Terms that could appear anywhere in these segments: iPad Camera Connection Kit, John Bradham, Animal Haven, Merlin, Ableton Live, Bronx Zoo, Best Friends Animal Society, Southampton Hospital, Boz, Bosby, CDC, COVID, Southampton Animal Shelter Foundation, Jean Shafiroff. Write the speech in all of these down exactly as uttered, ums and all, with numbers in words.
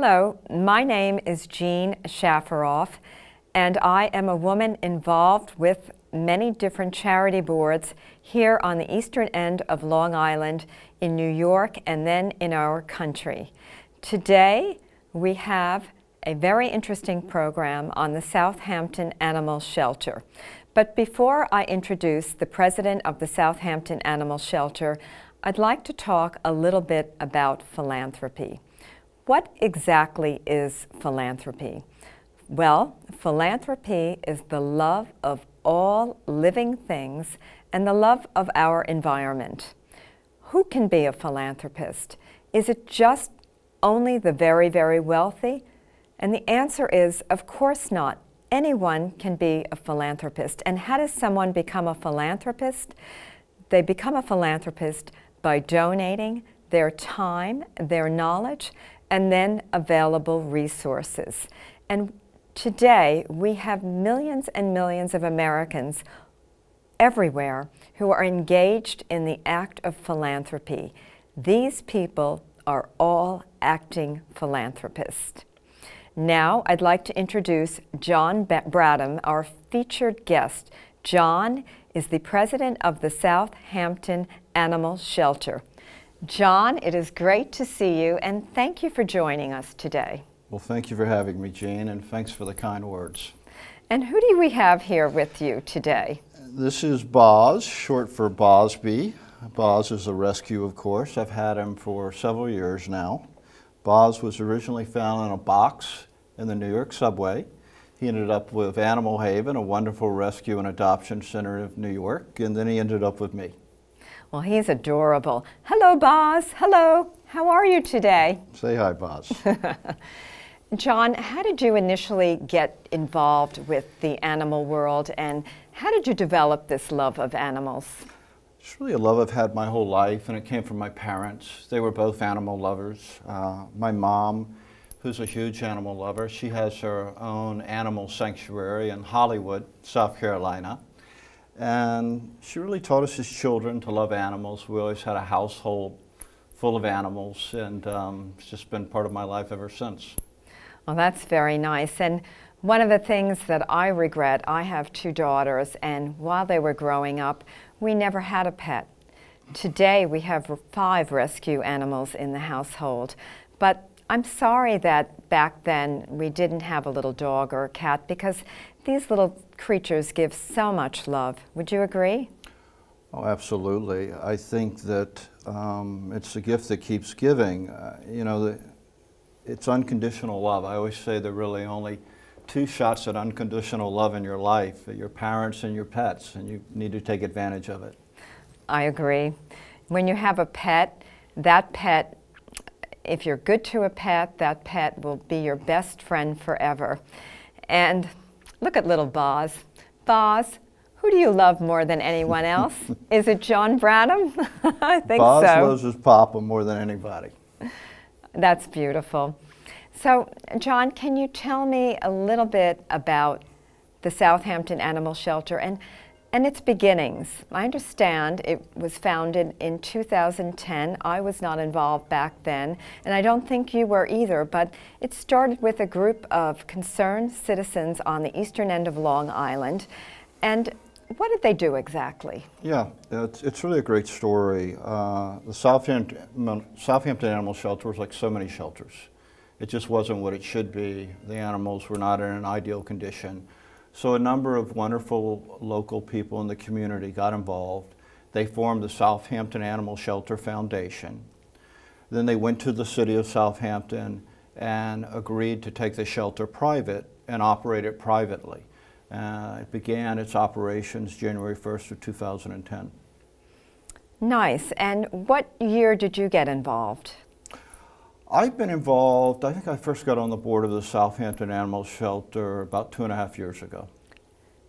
Hello, my name is Jean Shafiroff, and I am a woman involved with many different charity boards here on the eastern end of Long Island, in New York, and then in our country. Today we have a very interesting program on the Southampton Animal Shelter. But before I introduce the president of the Southampton Animal Shelter, I'd like to talk a little bit about philanthropy. What exactly is philanthropy? Well, philanthropy is the love of all living things and the love of our environment. Who can be a philanthropist? Is it just only the very, very wealthy? And the answer is, of course not. Anyone can be a philanthropist. And how does someone become a philanthropist? They become a philanthropist by donating their time, their knowledge, and then available resources. And today we have millions and millions of Americans everywhere who are engaged in the act of philanthropy. These people are all acting philanthropists. Now I'd like to introduce John Bradham, our featured guest. John is the president of the Southampton Animal Shelter. John, it is great to see you, and thank you for joining us today. Well, thank you for having me, Jean, and thanks for the kind words. And who do we have here with you today? This is Boz, short for Bosby. Boz is a rescue, of course. I've had him for several years now. Boz was originally found in a box in the New York subway. He ended up with Animal Haven, a wonderful rescue and adoption center of New York, and then he ended up with me. Well, he's adorable. Hello, Boz. Hello. How are you today? Say hi, Boz. John, how did you initially get involved with the animal world, and how did you develop this love of animals? It's really a love I've had my whole life, and it came from my parents. They were both animal lovers. Uh, my mom, who's a huge animal lover, she has her own animal sanctuary in Hollywood, South Carolina. And she really taught us as children to love animals. We always had a household full of animals, and um, it's just been part of my life ever since. Well, that's very nice. And one of the things that I regret, I have two daughters, and while they were growing up, we never had a pet. Today we have five rescue animals in the household, but I'm sorry that back then we didn't have a little dog or a cat, because these little creatures give so much love. Would you agree? Oh, absolutely. I think that um, it's a gift that keeps giving. Uh, you know, the, it's unconditional love. I always say there are really only two shots at unconditional love in your life, your parents and your pets, and you need to take advantage of it. I agree. When you have a pet, that pet, if you're good to a pet, that pet will be your best friend forever. And look at little Boz. Boz, who do you love more than anyone else? Is it John Bradham? I think Boz so. Boz loves his papa more than anybody. That's beautiful. So, John, can you tell me a little bit about the Southampton Animal Shelter and, and its beginnings? I understand it was founded in two thousand ten. I was not involved back then, and I don't think you were either, but it started with a group of concerned citizens on the eastern end of Long Island. And what did they do exactly? Yeah, it's, it's really a great story. Uh, the Southampton, Southampton Animal Shelter was like so many shelters. It just wasn't what it should be. The animals were not in an ideal condition. So a number of wonderful local people in the community got involved. They formed the Southampton Animal Shelter Foundation. Then they went to the city of Southampton and agreed to take the shelter private and operate it privately. Uh, it began its operations January first of two thousand ten. Nice. And what year did you get involved? I've been involved, I think I first got on the board of the Southampton Animal Shelter about two and a half years ago.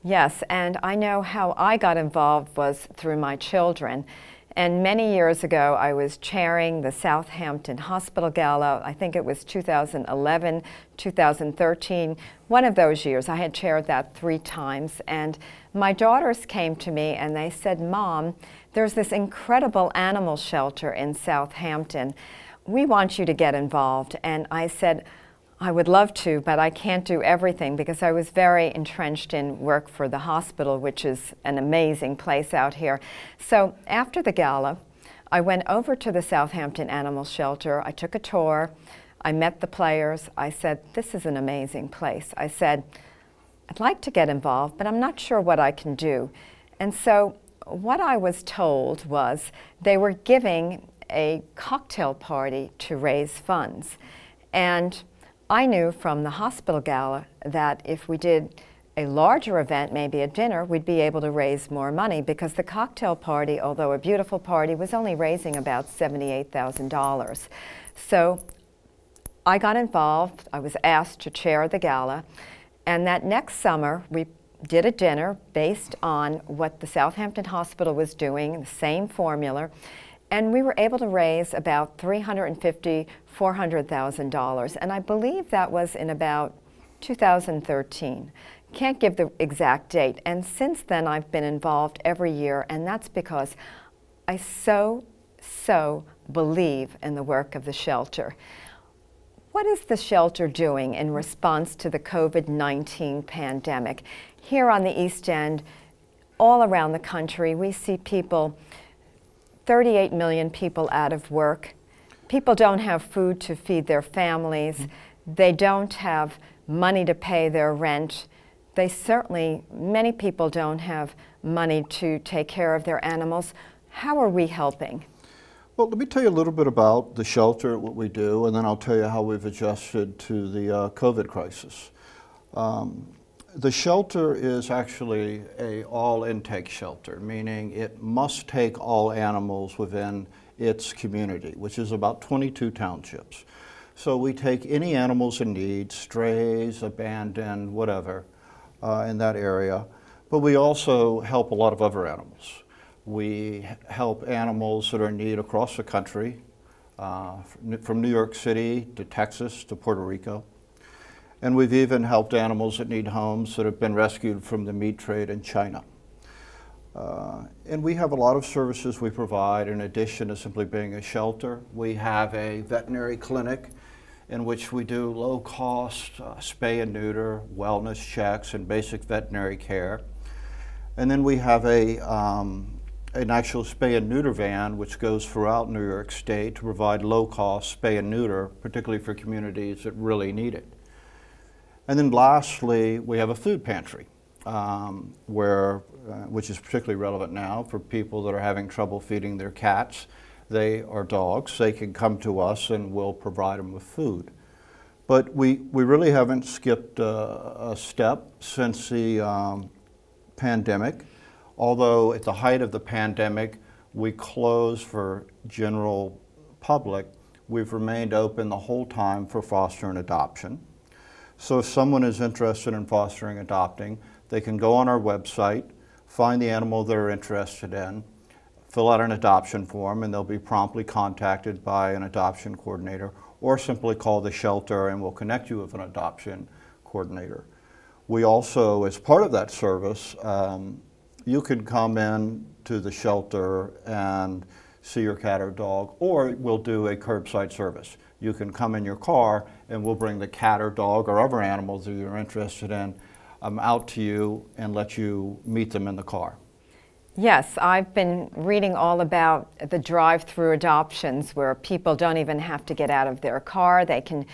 Yes, and I know how I got involved was through my children. And many years ago, I was chairing the Southampton Hospital Gala. I think it was two thousand eleven, two thousand thirteen, one of those years. I had chaired that three times. And my daughters came to me and they said, "Mom, there's this incredible animal shelter in Southampton. we want you to get involved. And I said, I would love to, but I can't do everything, because I was very entrenched in work for the hospital, which is an amazing place out here. So after the gala, I went over to the Southampton Animal Shelter. I took a tour. I met the players. I said, this is an amazing place. I said, I'd like to get involved, but I'm not sure what I can do. And so what I was told was they were giving a cocktail party to raise funds. And I knew from the hospital gala that if we did a larger event, maybe a dinner, we'd be able to raise more money, because the cocktail party, although a beautiful party, was only raising about seventy-eight thousand dollars. So I got involved. I was asked to chair the gala. And that next summer, we did a dinner based on what the Southampton Hospital was doing, the same formula. And we were able to raise about three hundred fifty thousand dollars, four hundred thousand dollars. And I believe that was in about two thousand thirteen. Can't give the exact date. And since then, I've been involved every year. And that's because I so, so believe in the work of the shelter. What is the shelter doing in response to the COVID nineteen pandemic? Here on the East End, all around the country, we see people, thirty-eight million people out of work. People don't have food to feed their families. Mm-hmm. They don't have money to pay their rent. They certainly, many people don't have money to take care of their animals. How are we helping? Well, let me tell you a little bit about the shelter, what we do, and then I'll tell you how we've adjusted to the uh, COVID crisis. Um, The shelter is actually a all-intake shelter, meaning it must take all animals within its community, which is about twenty-two townships. So we take any animals in need, strays, abandoned, whatever, uh, in that area. But we also help a lot of other animals. We help animals that are in need across the country, uh, from New York City to Texas to Puerto Rico. And we've even helped animals that need homes that have been rescued from the meat trade in China. Uh, and we have a lot of services we provide in addition to simply being a shelter. We have a veterinary clinic in which we do low-cost uh, spay and neuter, wellness checks, and basic veterinary care. And then we have a, um, an actual spay and neuter van which goes throughout New York State to provide low-cost spay and neuter, particularly for communities that really need it. And then lastly, we have a food pantry, um, where, uh, which is particularly relevant now for people that are having trouble feeding their cats. They are dogs. They can come to us and we'll provide them with food. But we, we really haven't skipped uh, a step since the um, pandemic, although at the height of the pandemic, we closed for general public. We've remained open the whole time for foster and adoption. So if someone is interested in fostering, adopting, they can go on our website, find the animal they're interested in, fill out an adoption form, and they'll be promptly contacted by an adoption coordinator, or simply call the shelter and we'll connect you with an adoption coordinator. We also, as part of that service, um, you can come in to the shelter and see your cat or dog, or we'll do a curbside service. You can come in your car and we'll bring the cat or dog or other animals that you're interested in um, out to you and let you meet them in the car. Yes, I've been reading all about the drive-through adoptions where people don't even have to get out of their car. They can,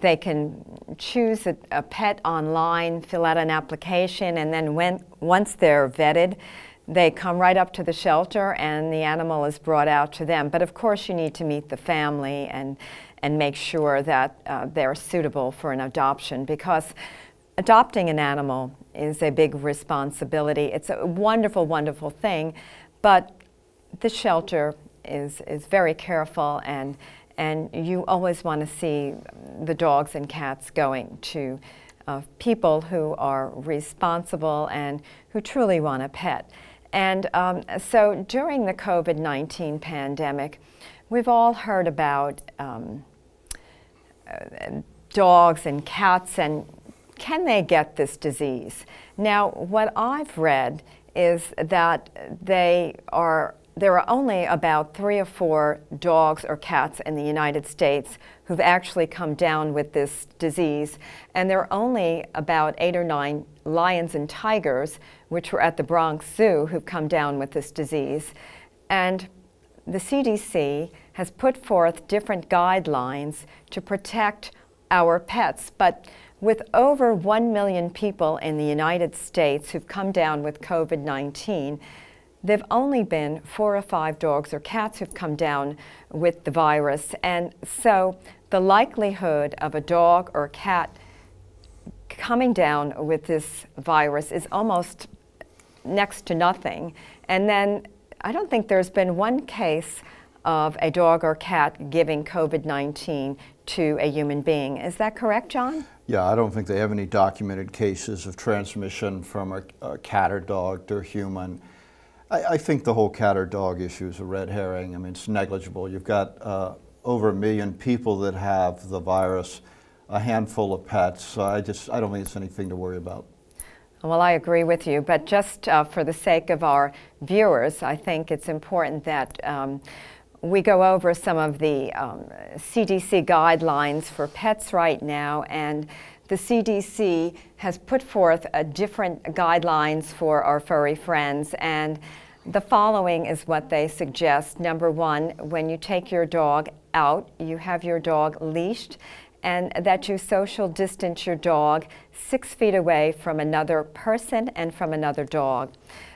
they can choose a, a pet online, fill out an application, and then when, once they're vetted, they come right up to the shelter and the animal is brought out to them. But of course you need to meet the family and, and make sure that uh, they're suitable for an adoption, because adopting an animal is a big responsibility. It's a wonderful, wonderful thing, but the shelter is, is very careful, and, and you always want to see the dogs and cats going to uh, people who are responsible and who truly want a pet. And um, so during the COVID nineteen pandemic, we've all heard about um, uh, dogs and cats and can they get this disease? Now, what I've read is that they are there are only about three or four dogs or cats in the United States who've actually come down with this disease, and there are only about eight or nine lions and tigers, which were at the Bronx Zoo, who've come down with this disease. And the C D C has put forth different guidelines to protect our pets, but with over one million people in the United States who've come down with COVID nineteen, there've only been four or five dogs or cats who've come down with the virus. And so the likelihood of a dog or cat coming down with this virus is almost next to nothing. And then I don't think there's been one case of a dog or cat giving COVID nineteen to a human being. Is that correct, John? Yeah, I don't think they have any documented cases of transmission from a, a cat or dog to a human. I, I think the whole cat or dog issue is a red herring. I mean, it's negligible. You've got uh, over a million people that have the virus, a handful of pets. So I just, I don't think it's anything to worry about. Well, I agree with you, but just uh, for the sake of our viewers, I think it's important that um, we go over some of the um, C D C guidelines for pets right now, and the C D C has put forth uh, different guidelines for our furry friends, and the following is what they suggest. Number one, when you take your dog out, you have your dog leashed, and that you social distance your dog six feet away from another person and from another dog.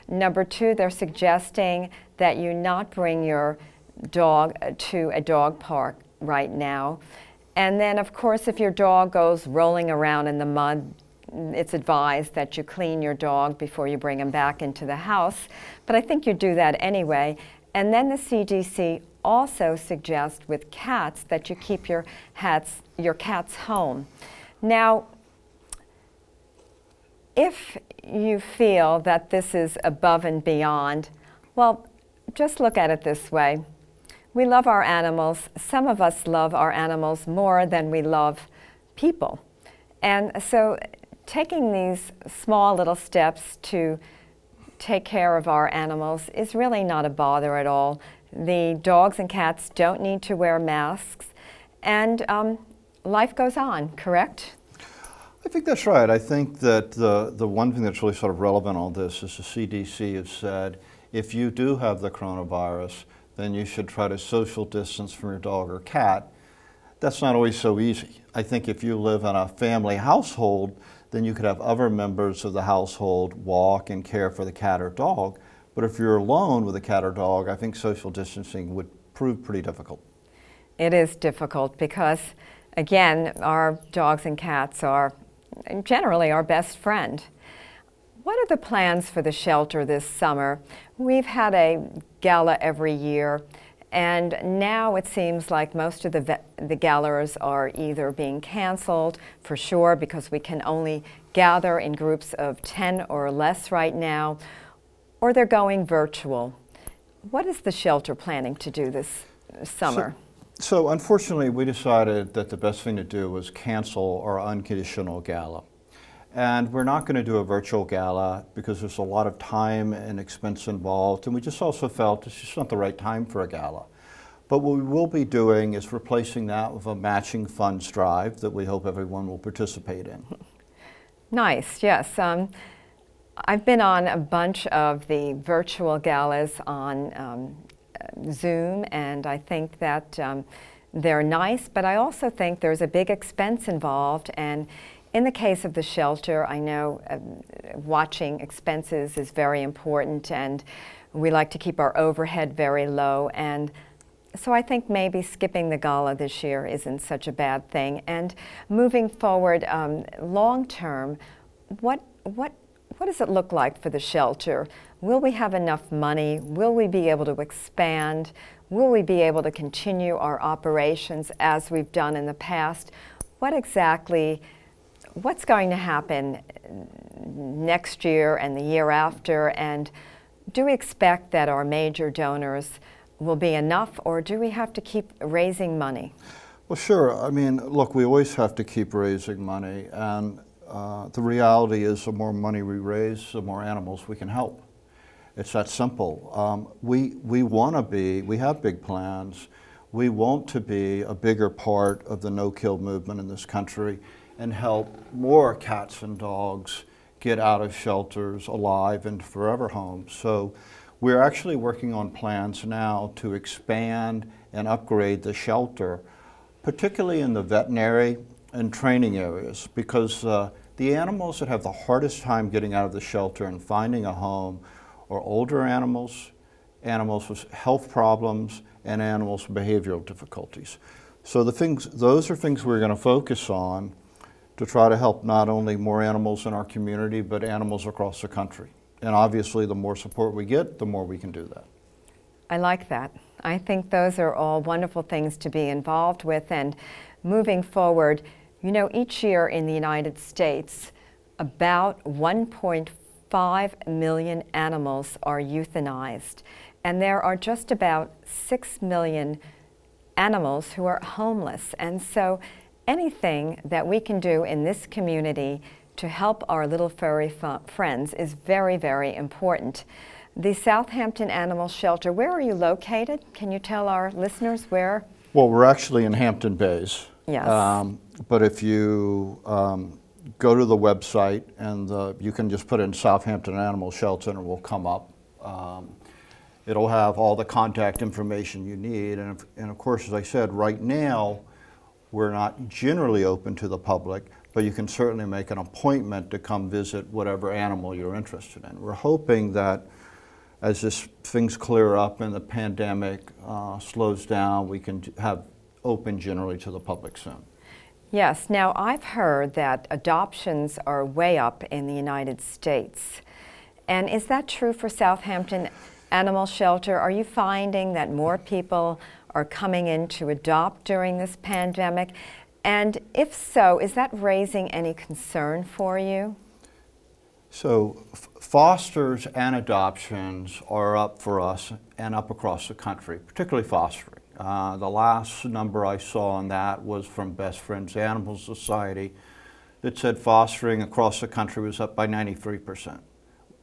Number two, they're suggesting that you not bring your dog to a dog park right now. And then, of course, if your dog goes rolling around in the mud, it's advised that you clean your dog before you bring him back into the house. But I think you do that anyway. And then the C D C also suggests with cats that you keep your cats, your cats home. Now, if you feel that this is above and beyond, well, just look at it this way. We love our animals. Some of us love our animals more than we love people. And so taking these small little steps to take care of our animals is really not a bother at all. The dogs and cats don't need to wear masks, and um, life goes on, correct? I think that's right. I think that the, the one thing that's really sort of relevant on this is the C D C has said, if you do have the coronavirus, then you should try to social distance from your dog or cat. That's not always so easy. I think if you live in a family household, then you could have other members of the household walk and care for the cat or dog. But if you're alone with a cat or dog, I think social distancing would prove pretty difficult. It is difficult because, again, our dogs and cats are generally our best friend. What are the plans for the shelter this summer? We've had a gala every year, and now it seems like most of the, the galas are either being canceled for sure because we can only gather in groups of ten or less right now, or they're going virtual. What is the shelter planning to do this summer? So, so unfortunately, we decided that the best thing to do was cancel our unconditional gala. And we're not going to do a virtual gala because there's a lot of time and expense involved, and we just also felt it's just not the right time for a gala. But what we will be doing is replacing that with a matching funds drive that we hope everyone will participate in. Nice, yes. Um, I've been on a bunch of the virtual galas on um, Zoom, and I think that um, they're nice, but I also think there's a big expense involved, and in the case of the shelter, I know uh, watching expenses is very important, and we like to keep our overhead very low, and so I think maybe skipping the gala this year isn't such a bad thing. And moving forward, um, long term, what, what, what does it look like for the shelter? Will we have enough money? Will we be able to expand? Will we be able to continue our operations as we've done in the past? What exactly What's going to happen next year and the year after, and do we expect that our major donors will be enough, or do we have to keep raising money? Well, sure. I mean, look, we always have to keep raising money, and uh, the reality is the more money we raise, the more animals we can help. It's that simple. Um, we we want to be, we have big plans. We want to be a bigger part of the no-kill movement in this country and help more cats and dogs get out of shelters alive and forever homes. So we're actually working on plans now to expand and upgrade the shelter, particularly in the veterinary and training areas, because uh, the animals that have the hardest time getting out of the shelter and finding a home are older animals, animals with health problems, and animals with behavioral difficulties. So the things, those are things we're going to focus on to try to help not only more animals in our community, but animals across the country. And obviously, the more support we get, the more we can do that. I like that. I think those are all wonderful things to be involved with. And moving forward, you know, each year in the United States, about one point five million animals are euthanized. And there are just about six million animals who are homeless. And so anything that we can do in this community to help our little furry friends is very, very important. The Southampton Animal Shelter, where are you located? Can you tell our listeners where? Well, we're actually in Hampton Bays. Yes. Um, but if you um, go to the website, and the, you can just put in Southampton Animal Shelter and it will come up. Um, it'll have all the contact information you need. And, if, and of course, as I said, right now, we're not generally open to the public, but you can certainly make an appointment to come visit whatever animal you're interested in. We're hoping that as this, things clear up and the pandemic uh, slows down, we can have open generally to the public soon. Yes. Now, I've heard that adoptions are way up in the United States. And is that true for Southampton Animal Shelter? Are you finding that more people are coming in to adopt during this pandemic? And if so, is that raising any concern for you? So fosters and adoptions are up for us and up across the country, particularly fostering. Uh, the last number I saw on that was from Best Friends Animal Society that said fostering across the country was up by ninety-three percent.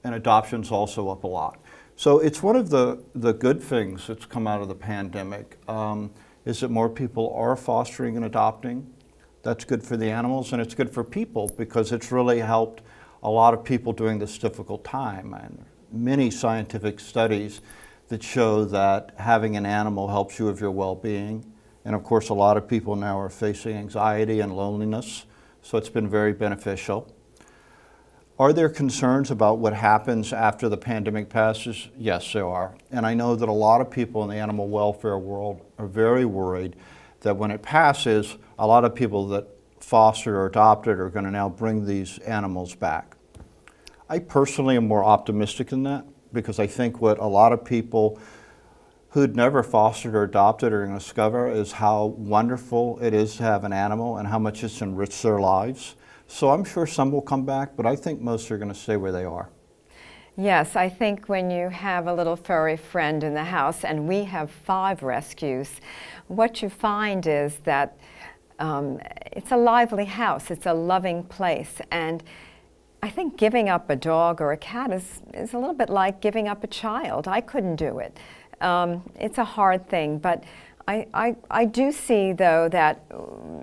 And adoptions also up a lot. So it's one of the, the good things that's come out of the pandemic um, is that more people are fostering and adopting. That's good for the animals and it's good for people because it's really helped a lot of people during this difficult time. And many scientific studies that show that having an animal helps you with your well-being. And of course, a lot of people now are facing anxiety and loneliness, so it's been very beneficial. Are there concerns about what happens after the pandemic passes? Yes, there are. And I know that a lot of people in the animal welfare world are very worried that when it passes, a lot of people that fostered or adopted are going to now bring these animals back. I personally am more optimistic than that, because I think what a lot of people who'd never fostered or adopted are going to discover is how wonderful it is to have an animal and how much it's enriched their lives. So I'm sure some will come back, but I think most are going to stay where they are. Yes, I think when you have a little furry friend in the house, and we have five rescues, what you find is that um, it's a lively house, it's a loving place. And I think giving up a dog or a cat is, is a little bit like giving up a child. I couldn't do it. Um, it's a hard thing, but I, I, I do see, though, that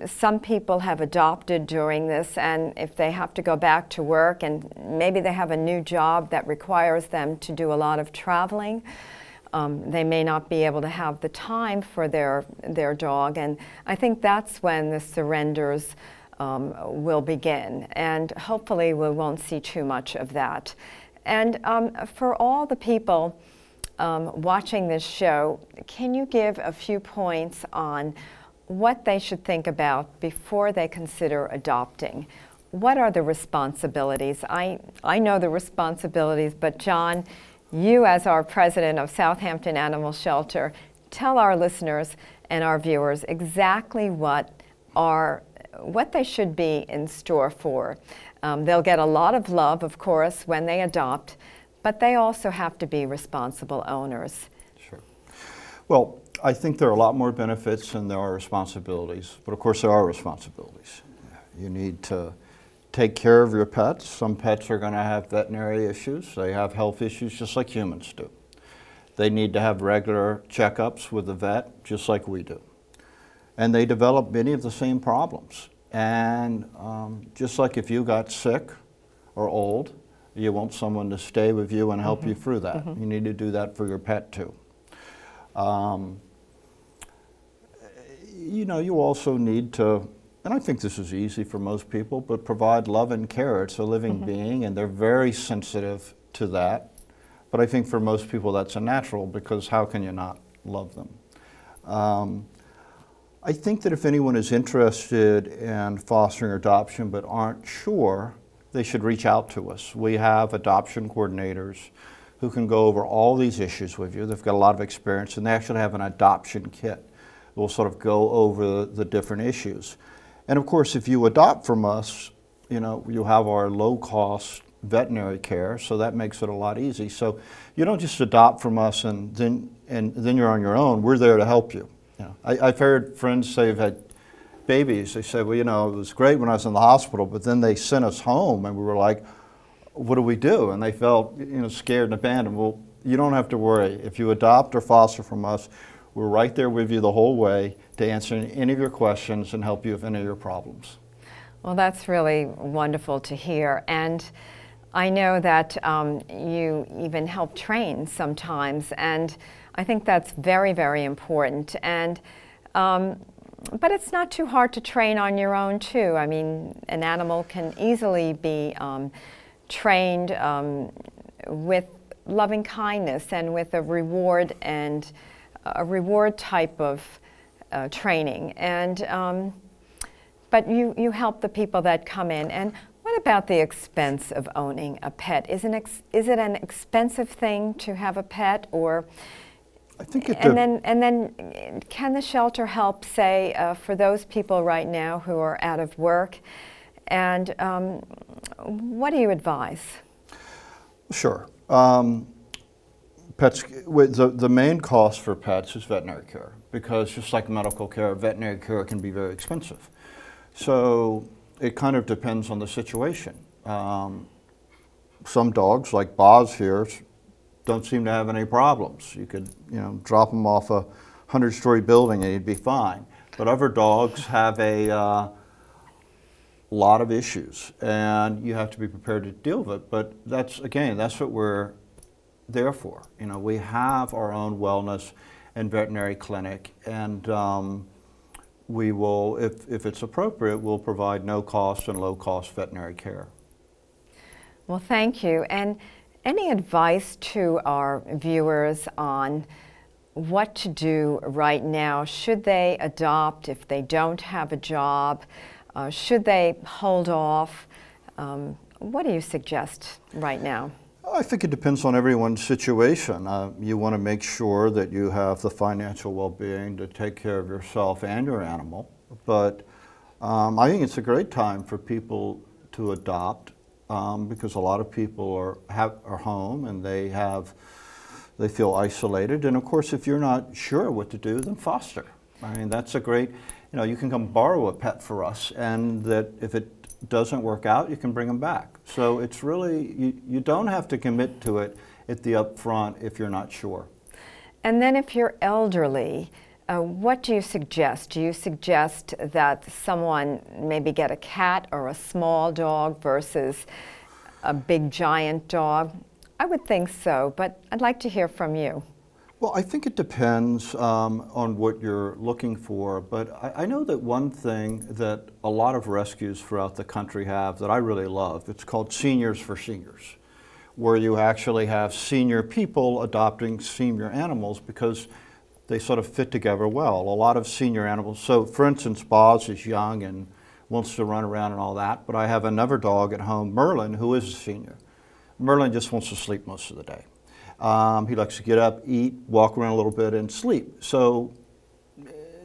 some people have adopted during this, and if they have to go back to work and maybe they have a new job that requires them to do a lot of traveling, um, they may not be able to have the time for their, their dog, and I think that's when the surrenders Um, will begin, and hopefully we won't see too much of that. And um, for all the people um, watching this show, can you give a few points on what they should think about before they consider adopting? What are the responsibilities? I, I know the responsibilities, but John, you as our president of Southampton Animal Shelter, tell our listeners and our viewers exactly what are what they should be in store for. Um, they'll get a lot of love, of course, when they adopt, but they also have to be responsible owners. Sure. Well, I think there are a lot more benefits than there are responsibilities, but of course there are responsibilities. You need to take care of your pets. Some pets are going to have veterinary issues. They have health issues just like humans do. They need to have regular checkups with the vet just like we do. And they develop many of the same problems. And um, just like if you got sick or old, you want someone to stay with you and help mm-hmm. you through that. Mm-hmm. You need to do that for your pet too. Um, you know, you also need to, and I think this is easy for most people, but provide love and care. It's a living mm-hmm. being, and they're very sensitive to that. But I think for most people that's a natural, because how can you not love them? Um, I think that if anyone is interested in fostering or adoption but aren't sure, they should reach out to us. We have adoption coordinators who can go over all these issues with you. They've got a lot of experience, and they actually have an adoption kit that will sort of go over the different issues. And of course, if you adopt from us, you know, you have our low-cost veterinary care, so that makes it a lot easier. So you don't just adopt from us and then, and then you're on your own. We're there to help you. Yeah. I, I've heard friends say they've had babies. They say, well, you know, it was great when I was in the hospital, but then they sent us home and we were like, what do we do? And they felt, you know, scared and abandoned. Well, you don't have to worry. If you adopt or foster from us, we're right there with you the whole way to answer any of your questions and help you with any of your problems. Well, that's really wonderful to hear. And I know that um, you even help train sometimes, and I think that's very, very important. And um, but it's not too hard to train on your own too. I mean, an animal can easily be um, trained um, with loving kindness and with a reward and a reward type of uh, training. And um, but you you help the people that come in. And what about the expense of owning a pet? Is an ex is it an expensive thing to have a pet, or? I think it and then and then can the shelter help, say, uh, for those people right now who are out of work? And um, what do you advise? Sure. Um, pets. The the main cost for pets is veterinary care, because just like medical care, veterinary care can be very expensive. So it kind of depends on the situation. Um, some dogs, like Boz here, don't seem to have any problems. You could, you know, drop them off a hundred-story building and he'd be fine. But other dogs have a uh, lot of issues, and you have to be prepared to deal with it. But that's, again, that's what we're there for. You know, we have our own wellness and veterinary clinic, and um, we will, if, if it's appropriate, we'll provide no-cost and low-cost veterinary care. Well, thank you. And any advice to our viewers on what to do right now? Should they adopt if they don't have a job? Uh, should they hold off? Um, what do you suggest right now? I think it depends on everyone's situation. Uh, you want to make sure that you have the financial well-being to take care of yourself and your animal. But um, I think it's a great time for people to adopt. Um, because a lot of people are, have, are home, and they have, they feel isolated. And of course, if you're not sure what to do, then foster. I mean, that's a great, you know, you can come borrow a pet for us, and that if it doesn't work out, you can bring them back. So it's really, you, you don't have to commit to it at the upfront if you're not sure. And then if you're elderly, Uh, what do you suggest? Do you suggest that someone maybe get a cat or a small dog versus a big giant dog? I would think so, but I'd like to hear from you. Well, I think it depends um, on what you're looking for, but I, I know that one thing that a lot of rescues throughout the country have that I really love, it's called Seniors for Seniors, where you actually have senior people adopting senior animals, because they sort of fit together well. A lot of senior animals, so for instance, Boz is young and wants to run around and all that, but I have another dog at home, Merlin, who is a senior. Merlin just wants to sleep most of the day. Um, he likes to get up, eat, walk around a little bit, and sleep. So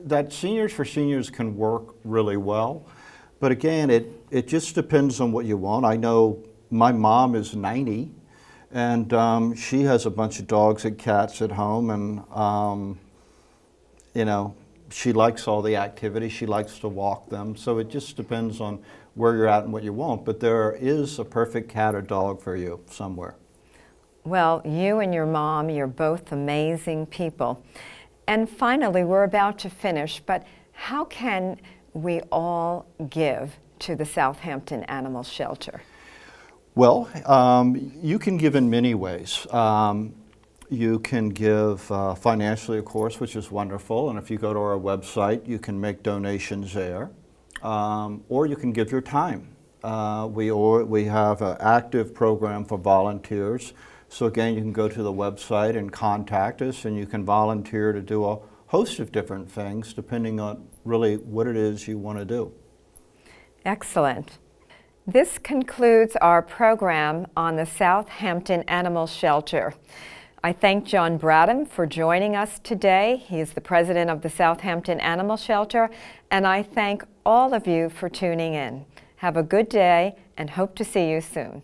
that Seniors for Seniors can work really well. But again, it, it just depends on what you want. I know my mom is ninety, and um, she has a bunch of dogs and cats at home, and um, you know, she likes all the activity. She likes to walk them. So it just depends on where you're at and what you want, but there is a perfect cat or dog for you somewhere. Well, you and your mom, you're both amazing people. And finally, we're about to finish, but how can we all give to the Southampton Animal Shelter? Well, um, you can give in many ways. Um, you can give uh, financially, of course, which is wonderful, and if you go to our website, you can make donations there. Um, or you can give your time. Uh, we, or, we have an active program for volunteers. So again, you can go to the website and contact us, and you can volunteer to do a host of different things depending on really what it is you want to do. Excellent. This concludes our program on the Southampton Animal Shelter. I thank John Bradham for joining us today. He is the president of the Southampton Animal Shelter, and I thank all of you for tuning in. Have a good day and hope to see you soon.